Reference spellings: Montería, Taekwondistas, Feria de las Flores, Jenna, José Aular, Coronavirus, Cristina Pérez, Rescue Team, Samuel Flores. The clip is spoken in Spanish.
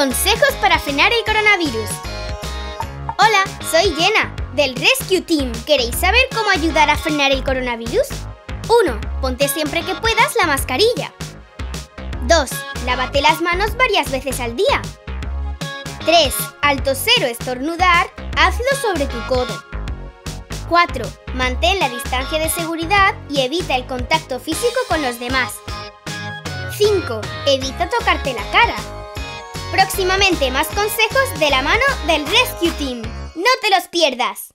Consejos para frenar el coronavirus. Hola, soy Jenna, del Rescue Team. ¿Queréis saber cómo ayudar a frenar el coronavirus? 1. Ponte siempre que puedas la mascarilla. 2. Lávate las manos varias veces al día. 3. Al toser o estornudar, hazlo sobre tu codo. 4. Mantén la distancia de seguridad y evita el contacto físico con los demás. 5. Evita tocarte la cara. Próximamente más consejos de la mano del Rescue Team. ¡No te los pierdas!